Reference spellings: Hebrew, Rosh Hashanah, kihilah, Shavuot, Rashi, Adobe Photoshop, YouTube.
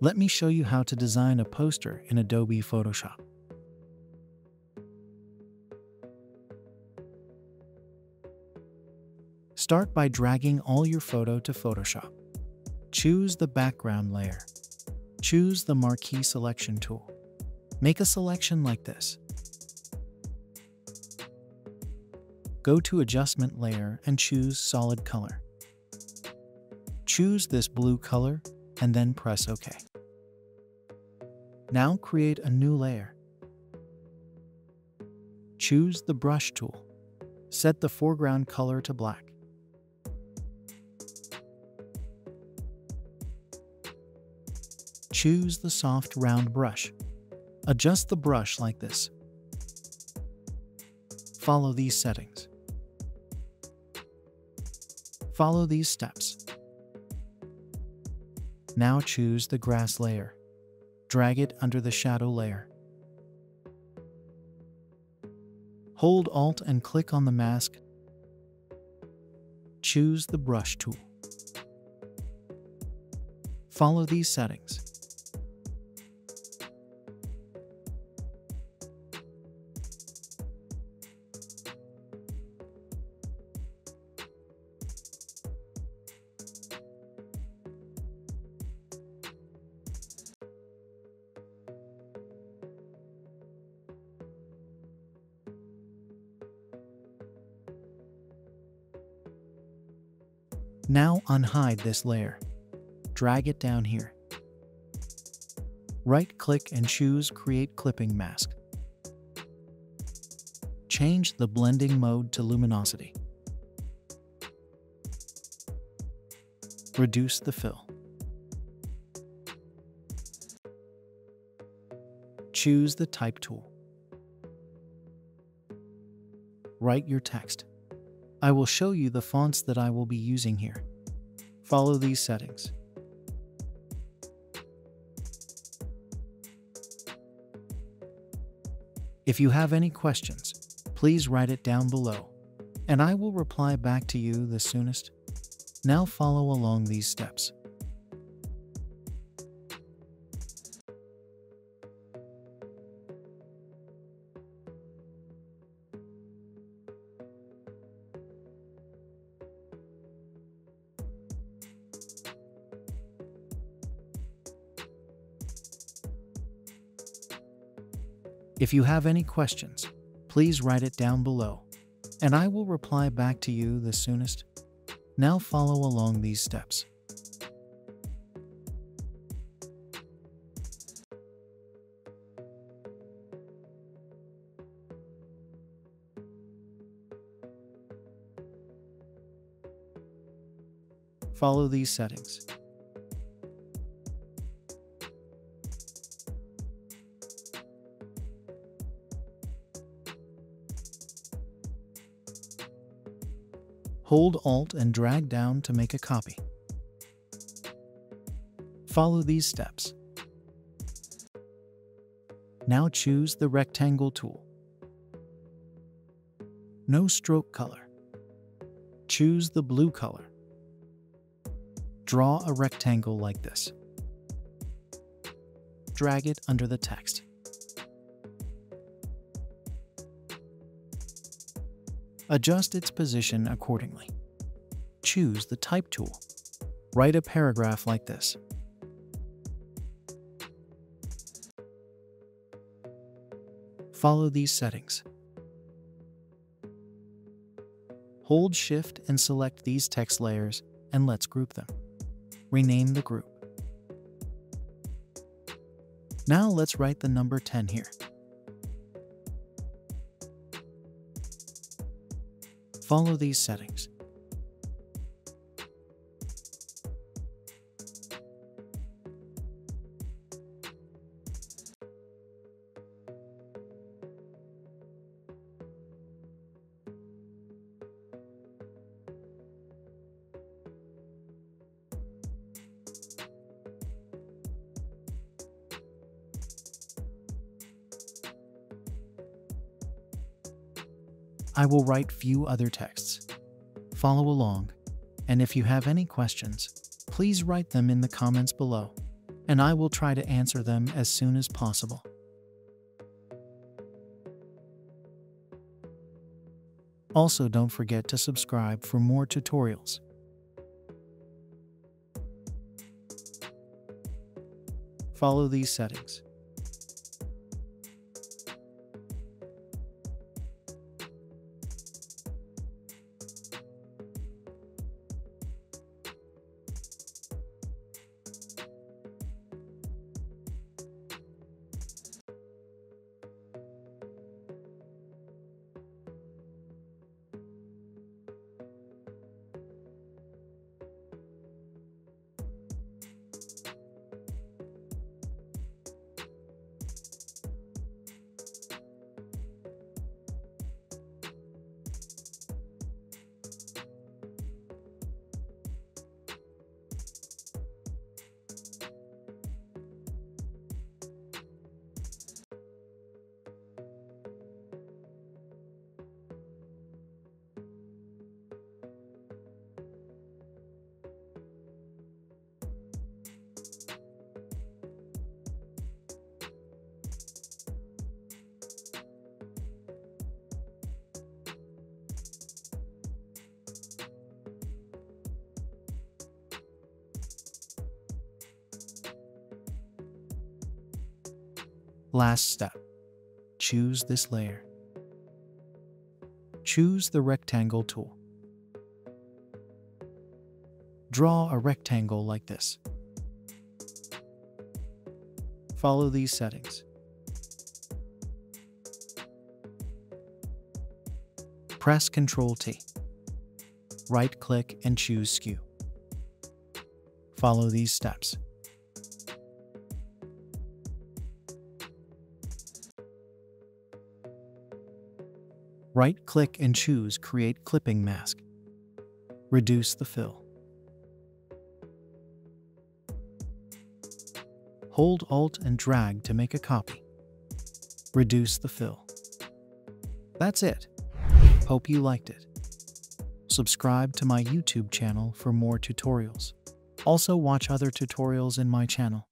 Let me show you how to design a poster in Adobe Photoshop. Start by dragging all your photo to Photoshop. Choose the background layer. Choose the marquee selection tool. Make a selection like this. Go to adjustment layer and choose solid color. Choose this blue color and then press OK. Now create a new layer. Choose the brush tool. Set the foreground color to black. Choose the soft round brush. Adjust the brush like this. Follow these settings. Follow these steps. Now choose the grass layer. Drag it under the shadow layer. Hold Alt and click on the mask. Choose the brush tool. Follow these settings. Now unhide this layer. Drag it down here. Right-click and choose Create Clipping Mask. Change the blending mode to luminosity. Reduce the fill. Choose the Type tool. Write your text. I will show you the fonts that I will be using here. Follow these settings. If you have any questions, please write it down below, and I will reply back to you the soonest. Now follow along these steps. If you have any questions, please write it down below, and I will reply back to you the soonest. Now follow along these steps. Follow these settings. Hold Alt and drag down to make a copy. Follow these steps. Now choose the rectangle tool. No stroke color. Choose the blue color. Draw a rectangle like this. Drag it under the text. Adjust its position accordingly. Choose the Type tool. Write a paragraph like this. Follow these settings. Hold Shift and select these text layers, and let's group them. Rename the group. Now let's write the number 10 here. Follow these settings. I will write few other texts. Follow along, and if you have any questions, please write them in the comments below, and I will try to answer them as soon as possible. Also, don't forget to subscribe for more tutorials. Follow these settings. Last step. Choose this layer. Choose the rectangle tool. Draw a rectangle like this. Follow these settings. Press Ctrl T. Right-click and choose Skew. Follow these steps. Right-click and choose Create Clipping Mask. Reduce the fill. Hold Alt and drag to make a copy. Reduce the fill. That's it. Hope you liked it. Subscribe to my YouTube channel for more tutorials. Also watch other tutorials in my channel.